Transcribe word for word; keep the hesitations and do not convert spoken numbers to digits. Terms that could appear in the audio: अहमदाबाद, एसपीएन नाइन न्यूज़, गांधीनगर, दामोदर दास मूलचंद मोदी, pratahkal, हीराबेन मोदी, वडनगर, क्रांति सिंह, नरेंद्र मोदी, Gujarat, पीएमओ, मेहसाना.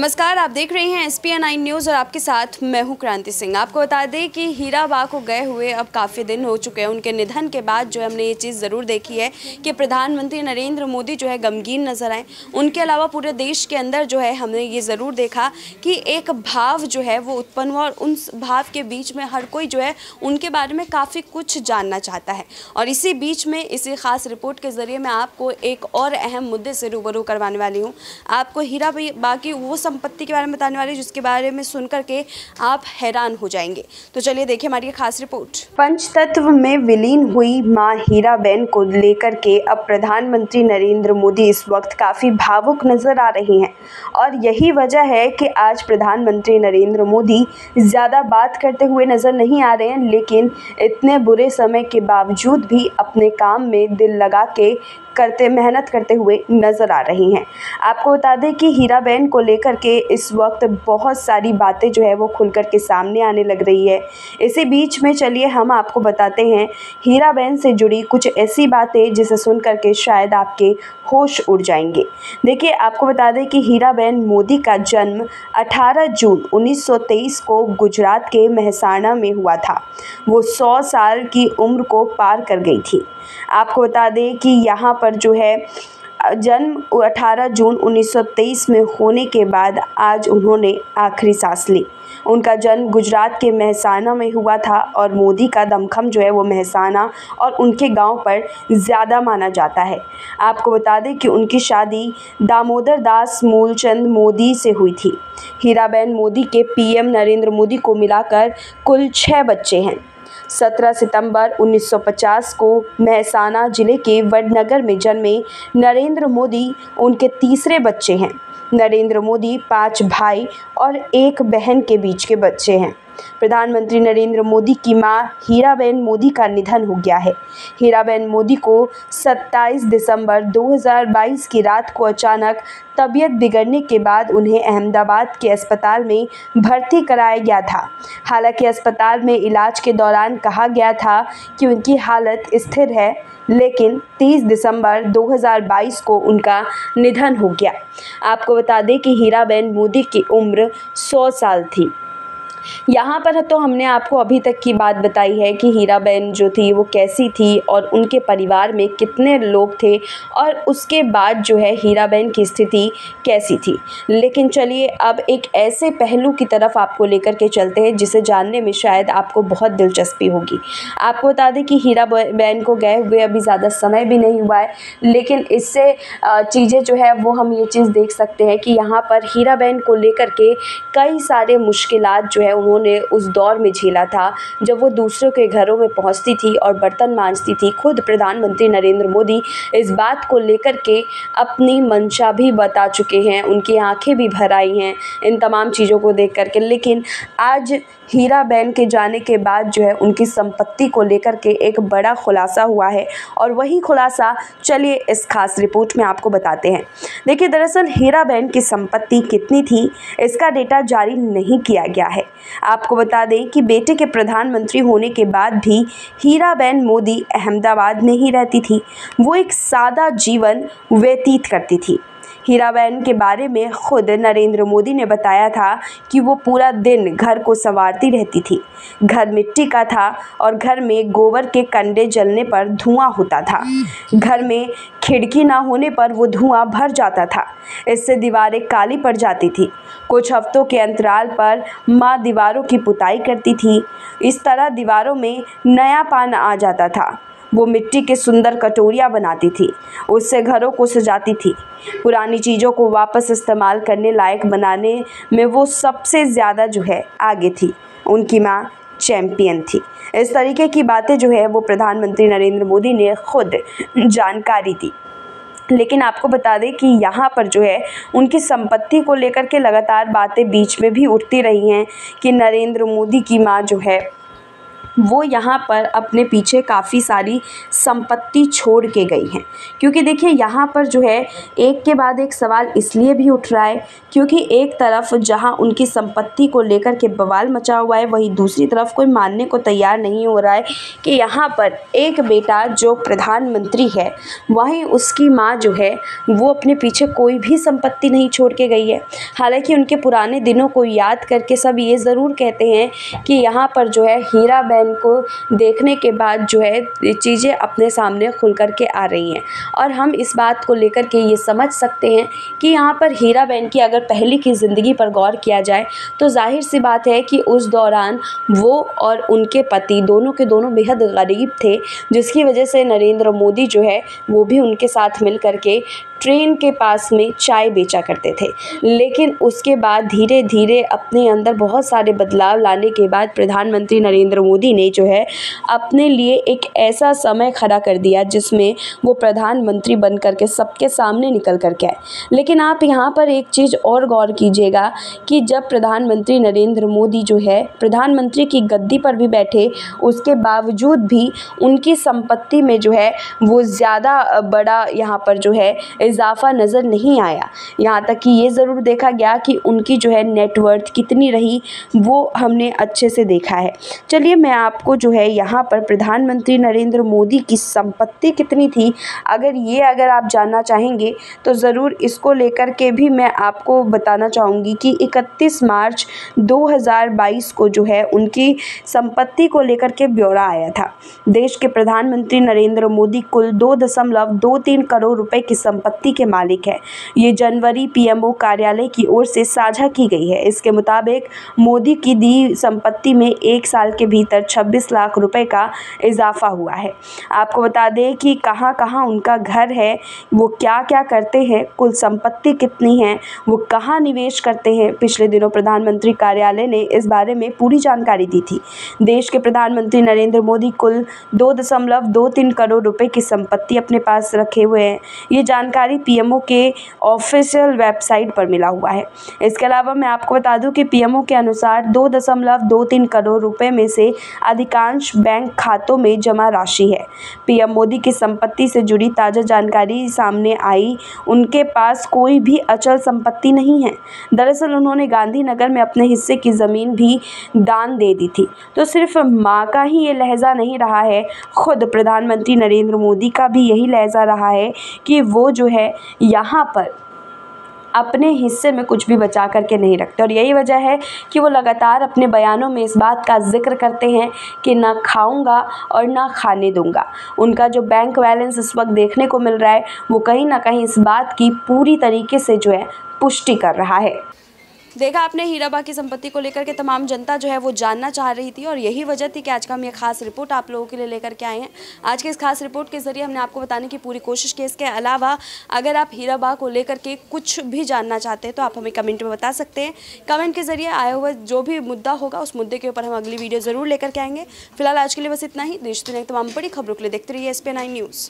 नमस्कार, आप देख रहे हैं एसपीएन नाइन न्यूज़ और आपके साथ मैं हूं क्रांति सिंह। आपको बता दें कि हीराबेन को गए हुए अब काफ़ी दिन हो चुके हैं। उनके निधन के बाद जो है हमने ये चीज़ ज़रूर देखी है कि प्रधानमंत्री नरेंद्र मोदी जो है गमगीन नज़र आए। उनके अलावा पूरे देश के अंदर जो है हमने ये ज़रूर देखा कि एक भाव जो है वो उत्पन्न हुआ और उन भाव के बीच में हर कोई जो है उनके बारे में काफ़ी कुछ जानना चाहता है। और इसी बीच में इसी ख़ास रिपोर्ट के ज़रिए मैं आपको एक और अहम मुद्दे से रूबरू करवाने वाली हूँ। आपको हीराबेन की वो संपत्ति के बारे में बताने वाले जिसके बारे में सुनकर के आप हैरान हो जाएंगे। तो चलिए देखिए हमारी खास रिपोर्ट। पंचतत्व में विलीन हुई मां हीराबेन को लेकर के अब प्रधानमंत्री नरेंद्र मोदी इस वक्त काफी भावुक नजर आ रही हैं और यही वजह है कि आज प्रधानमंत्री नरेंद्र मोदी ज्यादा बात करते हुए नजर नहीं आ रहे हैं, लेकिन इतने बुरे समय के बावजूद भी अपने काम में दिल लगा के करते मेहनत करते हुए नज़र आ रही हैं। आपको बता दें कि हीराबेन को लेकर के इस वक्त बहुत सारी बातें जो है वो खुलकर के सामने आने लग रही है। इसी बीच में चलिए हम आपको बताते हैं हीराबेन से जुड़ी कुछ ऐसी बातें जिसे सुन करके शायद आपके होश उड़ जाएंगे। देखिए आपको बता दें कि हीराबेन मोदी का जन्म अठारह जून उन्नीस सौ तेईस को गुजरात के मेहसाना में हुआ था। वो सौ साल की उम्र को पार कर गई थी। आपको बता दें कि यहाँ पर जो है जन्म अठारह जून उन्नीस सौ तेईस में होने के बाद आज उन्होंने आखिरी सांस ली। उनका जन्म गुजरात के मेहसाना में हुआ था और मोदी का दमखम जो है वो मेहसाना और उनके गांव पर ज़्यादा माना जाता है। आपको बता दें कि उनकी शादी दामोदर दास मूलचंद मोदी से हुई थी। हीराबेन मोदी के पीएम नरेंद्र मोदी को मिलाकर कुल छः बच्चे हैं। सत्रह सितंबर उन्नीस सौ पचास को मेहसाना जिले के वडनगर में जन्मे नरेंद्र मोदी उनके तीसरे बच्चे हैं। नरेंद्र मोदी पांच भाई और एक बहन के बीच के बच्चे हैं। प्रधानमंत्री नरेंद्र मोदी की मां हीराबेन मोदी का निधन हो गया है। हीराबेन मोदी को सत्ताईस दिसंबर दो हज़ार बाईस की रात को अचानक तबीयत बिगड़ने के बाद उन्हें अहमदाबाद के अस्पताल में भर्ती कराया गया था। हालांकि अस्पताल में इलाज के दौरान कहा गया था कि उनकी हालत स्थिर है, लेकिन तीस दिसंबर दो हज़ार बाईस को उनका निधन हो गया। आपको बता दें कि हीराबेन मोदी की उम्र सौ साल थी। यहाँ पर तो हमने आपको अभी तक की बात बताई है कि हीराबेन जो थी वो कैसी थी और उनके परिवार में कितने लोग थे और उसके बाद जो है हीराबेन की स्थिति कैसी थी। लेकिन चलिए अब एक ऐसे पहलू की तरफ आपको लेकर के चलते हैं जिसे जानने में शायद आपको बहुत दिलचस्पी होगी। आपको बता दें कि हीराबेन को गए हुए अभी ज़्यादा समय भी नहीं हुआ है, लेकिन इससे चीज़ें जो है वो हम ये चीज़ देख सकते हैं कि यहाँ पर हीराबेन को लेकर के कई सारे मुश्किलात जो है उन्होंने उस दौर में झेला था जब वो दूसरों के घरों में पहुंचती थी और बर्तन मांजती थी। खुद प्रधानमंत्री नरेंद्र मोदी इस बात को लेकर के अपनी मंशा भी बता चुके हैं, उनकी आंखें भी भर आई हैं इन तमाम चीज़ों को देख करके। लेकिन आज हीराबेन के जाने के बाद जो है उनकी संपत्ति को लेकर के एक बड़ा खुलासा हुआ है और वही खुलासा चलिए इस खास रिपोर्ट में आपको बताते हैं। देखिए दरअसल हीराबेन की संपत्ति कितनी थी इसका डेटा जारी नहीं किया गया है। आपको बता दें कि बेटे के प्रधानमंत्री होने के बाद भी हीराबेन मोदी अहमदाबाद में ही रहती थी। वो एक सादा जीवन व्यतीत करती थी। हीराबेन के बारे में खुद नरेंद्र मोदी ने बताया था कि वो पूरा दिन घर को संवारती रहती थी। घर मिट्टी का था और घर में गोबर के कंडे जलने पर धुआं होता था। घर में खिड़की ना होने पर वो धुआं भर जाता था, इससे दीवारें काली पड़ जाती थी। कुछ हफ्तों के अंतराल पर माँ दीवारों की पुताई करती थी। इस तरह दीवारों में नयापन आ जाता था। वो मिट्टी के सुंदर कटोरियाँ बनाती थी, उससे घरों को सजाती थी। पुरानी चीज़ों को वापस इस्तेमाल करने लायक बनाने में वो सबसे ज़्यादा जो है आगे थी। उनकी माँ चैंपियन थी। इस तरीके की बातें जो है वो प्रधानमंत्री नरेंद्र मोदी ने खुद जानकारी दी। लेकिन आपको बता दें कि यहाँ पर जो है उनकी संपत्ति को लेकर के लगातार बातें बीच में भी उठती रही हैं कि नरेंद्र मोदी की माँ जो है वो यहाँ पर अपने पीछे काफ़ी सारी संपत्ति छोड़ के गई हैं। क्योंकि देखिए यहाँ पर जो है एक के बाद एक सवाल इसलिए भी उठ रहा है क्योंकि एक तरफ जहाँ उनकी संपत्ति को लेकर के बवाल मचा हुआ है, वहीं दूसरी तरफ कोई मानने को तैयार नहीं हो रहा है कि यहाँ पर एक बेटा जो प्रधानमंत्री है, वहीं उसकी माँ जो है वो अपने पीछे कोई भी संपत्ति नहीं छोड़ के गई है। हालांकि उनके पुराने दिनों को याद करके सब ये ज़रूर कहते हैं कि यहाँ पर जो है हीराबेन को देखने के बाद जो है चीज़ें अपने सामने खुल कर के आ रही हैं और हम इस बात को लेकर के ये समझ सकते हैं कि यहाँ पर हीराबेन की अगर पहले की ज़िंदगी पर गौर किया जाए तो जाहिर सी बात है कि उस दौरान वो और उनके पति दोनों के दोनों बेहद गरीब थे, जिसकी वजह से नरेंद्र मोदी जो है वो भी उनके साथ मिल करके ट्रेन के पास में चाय बेचा करते थे। लेकिन उसके बाद धीरे धीरे अपने अंदर बहुत सारे बदलाव लाने के बाद प्रधानमंत्री नरेंद्र मोदी ने जो है अपने लिए एक ऐसा समय खड़ा कर दिया जिसमें वो प्रधानमंत्री बन करके सबके सामने निकल करके आए। लेकिन आप यहाँ पर एक चीज़ और गौर कीजिएगा कि जब प्रधानमंत्री नरेंद्र मोदी जो है प्रधानमंत्री की गद्दी पर भी बैठे, उसके बावजूद भी उनकी संपत्ति में जो है वो ज़्यादा बड़ा यहाँ पर जो है इजाफा नज़र नहीं आया। यहाँ तक कि ये ज़रूर देखा गया कि उनकी जो है नेटवर्थ कितनी रही वो हमने अच्छे से देखा है। चलिए मैं आपको जो है यहाँ पर प्रधानमंत्री नरेंद्र मोदी की संपत्ति कितनी थी, अगर ये अगर आप जानना चाहेंगे तो ज़रूर इसको लेकर के भी मैं आपको बताना चाहूँगी कि इकतीस मार्च दो हज़ार बाईस को जो है उनकी संपत्ति को लेकर के ब्यौरा आया था। देश के प्रधानमंत्री नरेंद्र मोदी कुल दो दशमलव दो तीन करोड़ रुपये की संपत्ति के मालिक है। ये जनवरी पीएमओ कार्यालय की ओर से साझा की गई है। इसके मुताबिक मोदी की दी संपत्ति में एक साल के भीतर छब्बीस लाख रुपए का इजाफा हुआ है। आपको बता दें कि कहां कहां उनका घर है, वो क्या क्या करते हैं, कुल संपत्ति कितनी है, वो कहां निवेश करते हैं। पिछले दिनों प्रधानमंत्री कार्यालय ने इस बारे में पूरी जानकारी दी थी। देश के प्रधानमंत्री नरेंद्र मोदी कुल दो दशमलव दो तीन करोड़ रुपए की संपत्ति अपने पास रखे हुए हैं। ये जानकारी पीएमओ के ऑफिशियल वेबसाइट पर मिला हुआ है। इसके अलावा मैं आपको बता दूं कि पीएमओ के अनुसार दो दशमलव दो तीन करोड़ रुपए में से अधिकांश बैंक खातों में जमा राशि है। पीएम मोदी की संपत्ति से जुड़ी ताज़ा जानकारी सामने आई, उनके पास कोई भी अचल संपत्ति नहीं है। दरअसल उन्होंने गांधीनगर में अपने हिस्से की ज़मीन भी दान दे दी थी। तो सिर्फ माँ का ही ये लहजा नहीं रहा है, खुद प्रधानमंत्री नरेंद्र मोदी का भी यही लहजा रहा है कि वो जो है यहाँ पर अपने हिस्से में कुछ भी बचा करके नहीं रखते। और यही वजह है कि वो लगातार अपने बयानों में इस बात का जिक्र करते हैं कि ना खाऊंगा और ना खाने दूंगा। उनका जो बैंक बैलेंस इस वक्त देखने को मिल रहा है वो कहीं ना कहीं इस बात की पूरी तरीके से जो है पुष्टि कर रहा है। देखा आपने हीराबा की संपत्ति को लेकर के तमाम जनता जो है वो जानना चाह रही थी और यही वजह थी कि आज का हम ये खास रिपोर्ट आप लोगों के लिए लेकर के आए हैं। आज के इस खास रिपोर्ट के ज़रिए हमने आपको बताने की पूरी कोशिश की। इसके अलावा अगर आप हीराबा को लेकर के कुछ भी जानना चाहते हैं तो आप हमें कमेंट में बता सकते हैं। कमेंट के ज़रिए आया हुआ जो भी मुद्दा होगा उस मुद्दे के ऊपर हम अगली वीडियो ज़रूर लेकर के आएंगे। फिलहाल आज के लिए बस इतना ही। देश दुनिया की तमाम बड़ी खबरों के लिए देखते रहिए S P N I news.